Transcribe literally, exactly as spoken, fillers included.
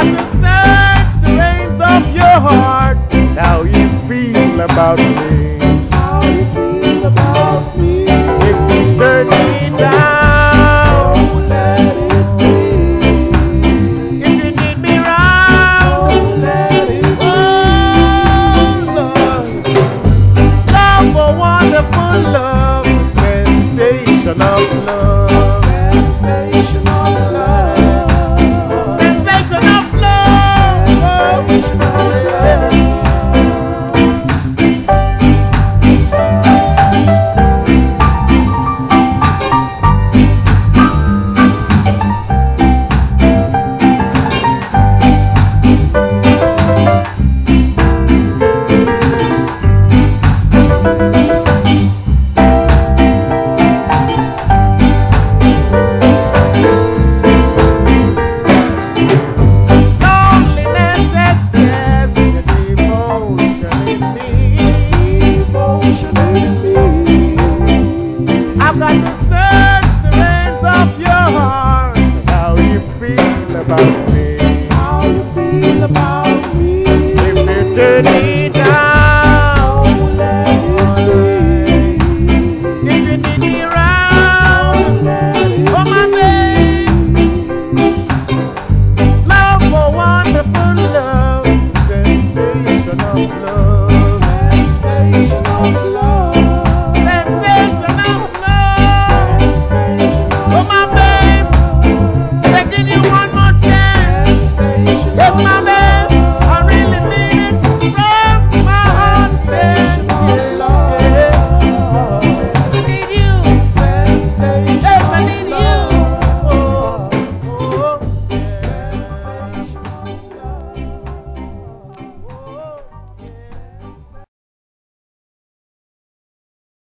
I can search the veins of your heart. How you feel about me? How you feel about me? If you turn me down, so let it be. If you did me wrong, so let it be. Oh Lord, love, a wonderful love, sensational love, sensational love. About me. How you feel about me?